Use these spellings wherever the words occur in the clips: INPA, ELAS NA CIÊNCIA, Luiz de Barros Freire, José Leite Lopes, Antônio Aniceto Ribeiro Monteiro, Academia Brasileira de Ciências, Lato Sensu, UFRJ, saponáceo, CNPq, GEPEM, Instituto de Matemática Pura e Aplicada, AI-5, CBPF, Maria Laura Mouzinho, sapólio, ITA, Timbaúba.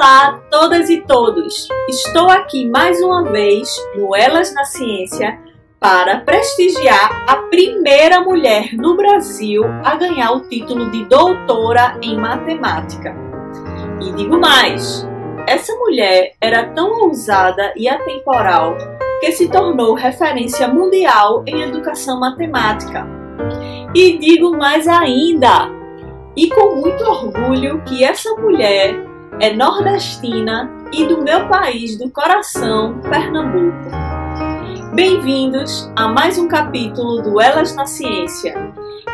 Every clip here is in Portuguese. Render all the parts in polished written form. Olá, todas e todos! Estou aqui mais uma vez no Elas na Ciência para prestigiar a primeira mulher no Brasil a ganhar o título de doutora em matemática. E digo mais, essa mulher era tão ousada e atemporal que se tornou referência mundial em educação matemática. E digo mais ainda, e com muito orgulho que essa mulher é nordestina e do meu país do coração, Pernambuco. Bem-vindos a mais um capítulo do Elas na Ciência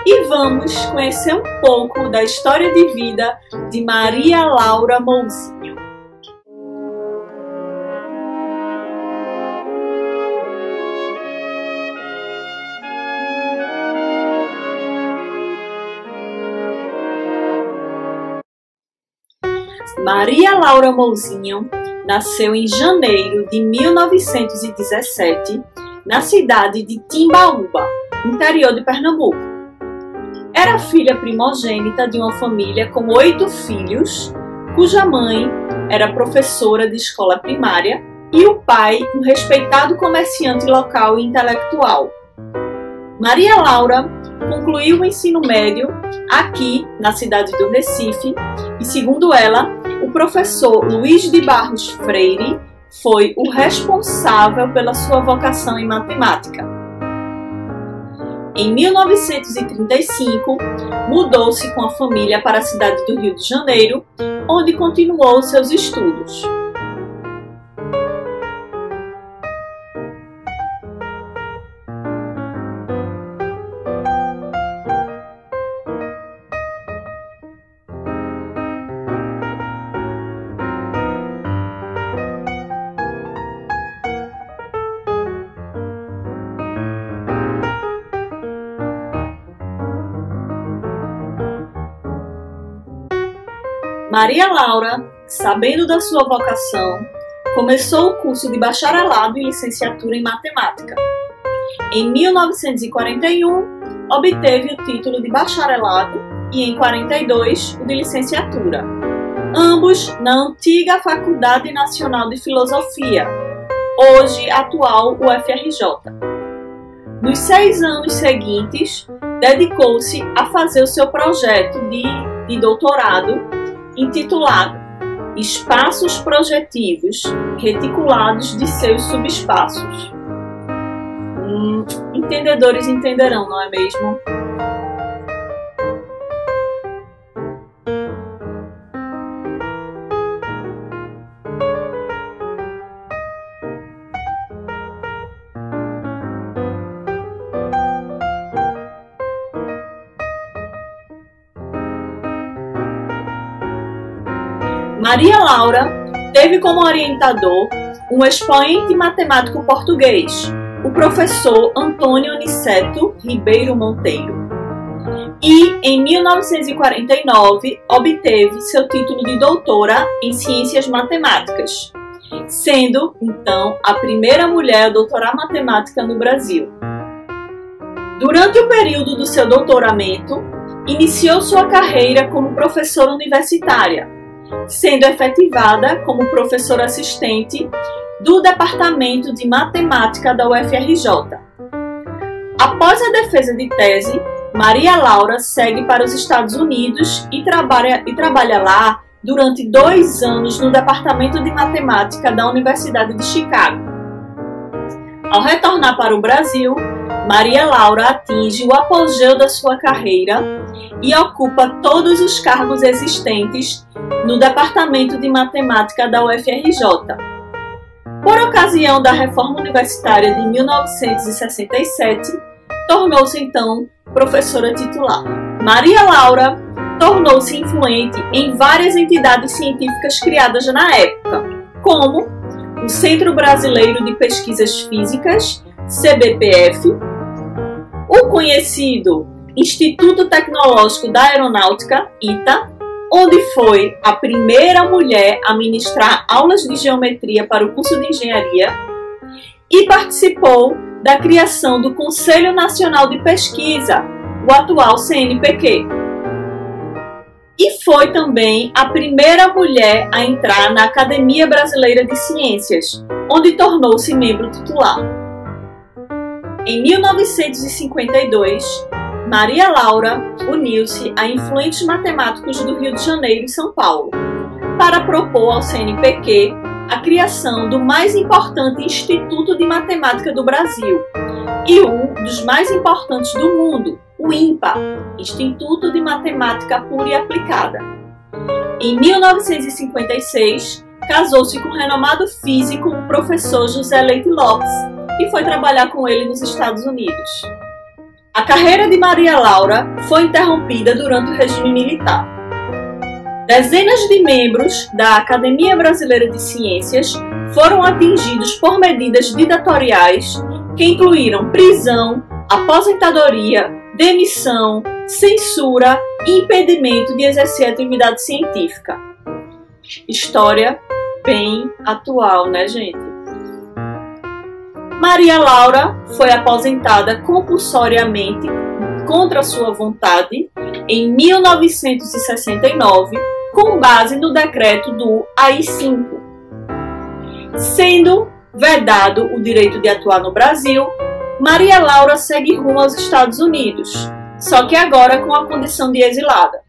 e vamos conhecer um pouco da história de vida de Maria Laura Mouzinho. Maria Laura Mouzinho nasceu em janeiro de 1917 na cidade de Timbaúba, interior de Pernambuco. Era filha primogênita de uma família com 8 filhos, cuja mãe era professora de escola primária e o pai um respeitado comerciante local e intelectual. Maria Laura concluiu o ensino médio aqui na cidade do Recife e, segundo ela, o professor Luiz de Barros Freire foi o responsável pela sua vocação em matemática. Em 1935, mudou-se com a família para a cidade do Rio de Janeiro, onde continuou seus estudos. Maria Laura, sabendo da sua vocação, começou o curso de bacharelado e licenciatura em matemática. Em 1941, obteve o título de bacharelado e, em 1942, o de licenciatura, ambos na antiga Faculdade Nacional de Filosofia, hoje atual UFRJ. Nos 6 anos seguintes, dedicou-se a fazer o seu projeto de doutorado intitulado Espaços Projetivos Reticulados de Seus Subespaços. Entendedores entenderão, não é mesmo? Maria Laura teve como orientador um expoente matemático português, o professor Antônio Aniceto Ribeiro Monteiro. E, em 1949, obteve seu título de doutora em Ciências Matemáticas, sendo, então, a primeira mulher a doutorar matemática no Brasil. Durante o período do seu doutoramento, iniciou sua carreira como professora universitária, sendo efetivada como professora assistente do Departamento de Matemática da UFRJ. Após a defesa de tese, Maria Laura segue para os Estados Unidos e trabalha lá durante 2 anos no Departamento de Matemática da Universidade de Chicago. Ao retornar para o Brasil, Maria Laura atinge o apogeu da sua carreira e ocupa todos os cargos existentes no Departamento de Matemática da UFRJ. Por ocasião da Reforma Universitária de 1967, tornou-se então professora titular. Maria Laura tornou-se influente em várias entidades científicas criadas na época, como o Centro Brasileiro de Pesquisas Físicas, CBPF, o conhecido Instituto Tecnológico da Aeronáutica, ITA, onde foi a primeira mulher a ministrar aulas de geometria para o curso de engenharia, e participou da criação do Conselho Nacional de Pesquisa, o atual CNPq. E foi também a primeira mulher a entrar na Academia Brasileira de Ciências, onde tornou-se membro titular. Em 1952, Maria Laura uniu-se a influentes matemáticos do Rio de Janeiro e São Paulo para propor ao CNPq a criação do mais importante Instituto de Matemática do Brasil e um dos mais importantes do mundo, o INPA, Instituto de Matemática Pura e Aplicada. Em 1956, casou-se com o renomado físico, o professor José Leite Lopes, e foi trabalhar com ele nos Estados Unidos. A carreira de Maria Laura foi interrompida durante o regime militar. Dezenas de membros da Academia Brasileira de Ciências foram atingidos por medidas ditatoriais que incluíram prisão, aposentadoria, demissão, censura e impedimento de exercer atividade científica. História bem atual, né, gente? Maria Laura foi aposentada compulsoriamente contra sua vontade em 1969, com base no decreto do AI-5, sendo vedado o direito de atuar no Brasil. Maria Laura segue rumo aos Estados Unidos, só que agora com a condição de exilada.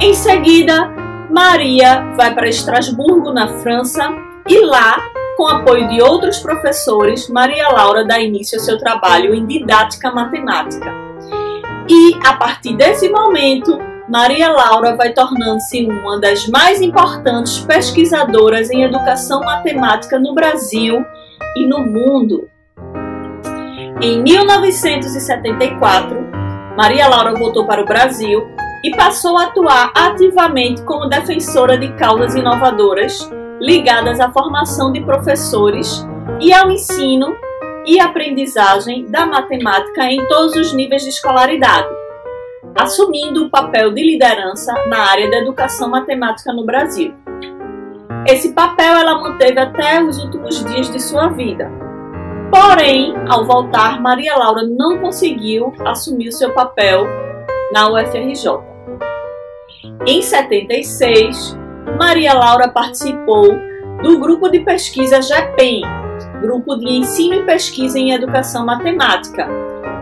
Em seguida, Maria vai para Estrasburgo, na França, e lá, com apoio de outros professores, Maria Laura dá início ao seu trabalho em didática matemática. E, a partir desse momento, Maria Laura vai tornando-se uma das mais importantes pesquisadoras em educação matemática no Brasil e no mundo. Em 1974, Maria Laura voltou para o Brasil e passou a atuar ativamente como defensora de causas inovadoras ligadas à formação de professores e ao ensino e aprendizagem da matemática em todos os níveis de escolaridade, assumindo o papel de liderança na área da educação matemática no Brasil. Esse papel ela manteve até os últimos dias de sua vida. Porém, ao voltar, Maria Laura não conseguiu assumir o seu papel na UFRJ. Em 76, Maria Laura participou do grupo de pesquisa GEPEM, Grupo de Ensino e Pesquisa em Educação Matemática,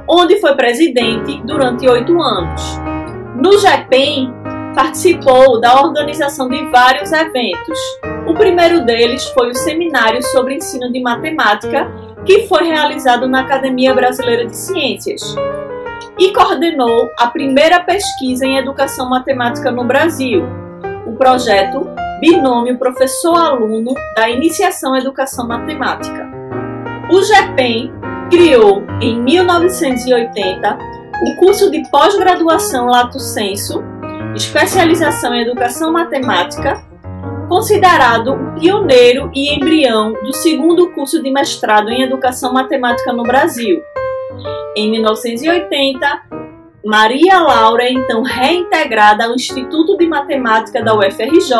onde foi presidente durante 8 anos. No GEPEM, participou da organização de vários eventos. O primeiro deles foi o Seminário sobre Ensino de Matemática, que foi realizado na Academia Brasileira de Ciências, e coordenou a primeira pesquisa em educação matemática no Brasil, o projeto Binômio Professor-Aluno da Iniciação à Educação Matemática. O GEPEM criou, em 1980, o curso de pós-graduação Lato Sensu, especialização em educação matemática, considerado o pioneiro e embrião do segundo curso de mestrado em Educação Matemática no Brasil. Em 1980, Maria Laura é então reintegrada ao Instituto de Matemática da UFRJ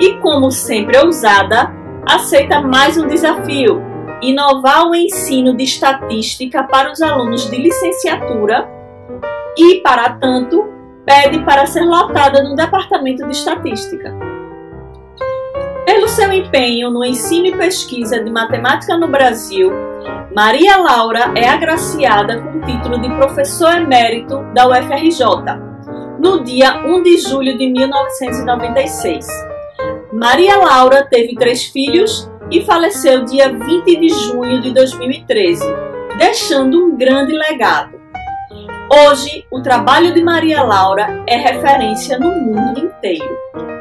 e, como sempre ousada, aceita mais um desafio: inovar o ensino de estatística para os alunos de licenciatura e, para tanto, pede para ser lotada no Departamento de Estatística. Pelo seu empenho no ensino e pesquisa de matemática no Brasil, Maria Laura é agraciada com o título de professor emérito da UFRJ, no dia 1 de julho de 1996. Maria Laura teve 3 filhos e faleceu dia 20 de junho de 2013, deixando um grande legado. Hoje, o trabalho de Maria Laura é referência no mundo inteiro.